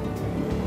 job.